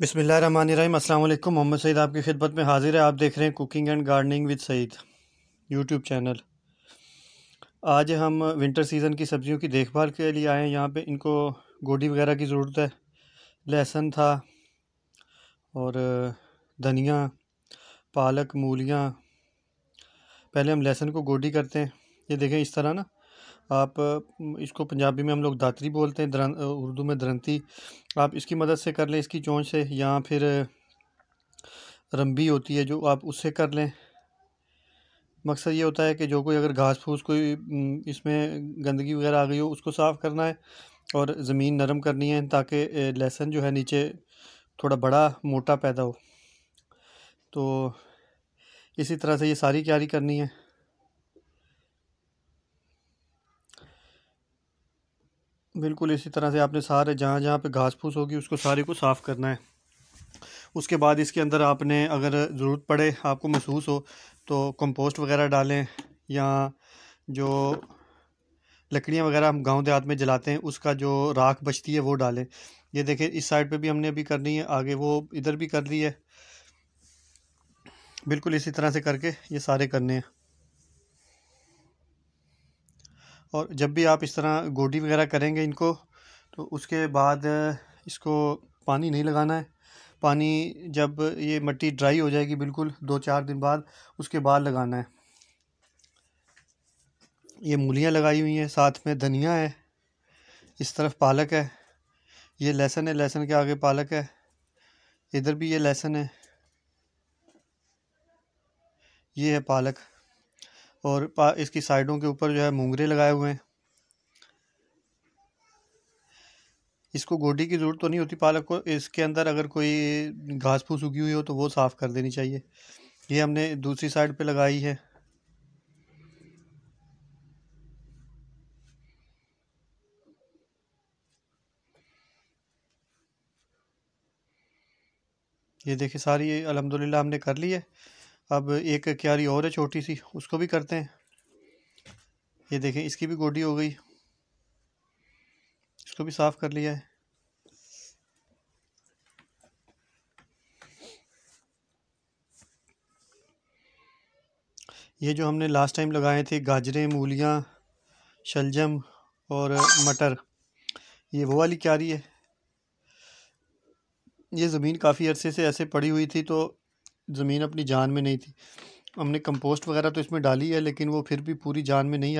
बिस्मिल्लाहिर्रहमानिर्रहीम। अस्सलाम वालेकुम, मोहम्मद सईद आपकी खिदमत में हाजिर है। आप देख रहे हैं cooking and gardening with Saeed YouTube channel. आज हम विंटर सीज़न की सब्ज़ियों की देखभाल के लिए आए हैं। यहाँ पे इनको गोडी वगैरह की ज़रूरत है। लहसुन था और धनिया, पालक, मूलियाँ। पहले हम लहसुन को गोडी करते हैं। ये देखें इस तरह ना, आप इसको पंजाबी में हम लोग दातरी बोलते हैं, उर्दू में दरंती। आप इसकी मदद से कर लें, इसकी चोंच से, या फिर रंबी होती है जो, आप उससे कर लें। मकसद ये होता है कि जो कोई अगर घास फूस कोई इसमें गंदगी वगैरह आ गई हो उसको साफ़ करना है और ज़मीन नरम करनी है ताकि लहसुन जो है नीचे थोड़ा बड़ा मोटा पैदा हो। तो इसी तरह से ये सारी क्यारी करनी है। बिल्कुल इसी तरह से आपने सारे जहाँ जहाँ पे घास फूस होगी उसको सारे को साफ़ करना है। उसके बाद इसके अंदर आपने अगर ज़रूरत पड़े, आपको महसूस हो तो कंपोस्ट वगैरह डालें, या जो लकड़ियाँ वगैरह हम गांव देहात में जलाते हैं उसका जो राख बचती है वो डालें। ये देखें इस साइड पे भी हमने अभी करनी है, आगे वो इधर भी कर दी है। बिल्कुल इसी तरह से करके ये सारे करने हैं। और जब भी आप इस तरह गोडी वगैरह करेंगे इनको, तो उसके बाद इसको पानी नहीं लगाना है। पानी जब ये मिट्टी ड्राई हो जाएगी बिल्कुल 2-4 दिन बाद, उसके बाद लगाना है। ये मूलियाँ लगाई हुई हैं, साथ में धनिया है, इस तरफ पालक है, ये लहसुन है, लहसुन के आगे पालक है, इधर भी ये लहसुन है, ये है पालक। और इसकी साइडों के ऊपर जो है मूंगरे लगाए हुए हैं। इसको गोडी की ज़रूरत तो नहीं होती पालक को। इसके अंदर अगर कोई घास फूस उगी हुई हो तो वो साफ़ कर देनी चाहिए। ये हमने दूसरी साइड पे लगाई है। ये देखिए सारी ये अल्हम्दुलिल्लाह हमने कर ली है। अब एक क्यारी और है छोटी सी, उसको भी करते हैं। ये देखें इसकी भी गोडी हो गई, इसको भी साफ़ कर लिया है। ये जो हमने लास्ट टाइम लगाए थे गाजरें, मूलियाँ, शलजम और मटर, ये वो वाली क्यारी है। ये ज़मीन काफ़ी अरसे से ऐसे पड़ी हुई थी, तो ज़मीन अपनी जान में नहीं थी। हमने कंपोस्ट वगैरह तो इसमें डाली है लेकिन वो फिर भी पूरी जान में नहीं आई।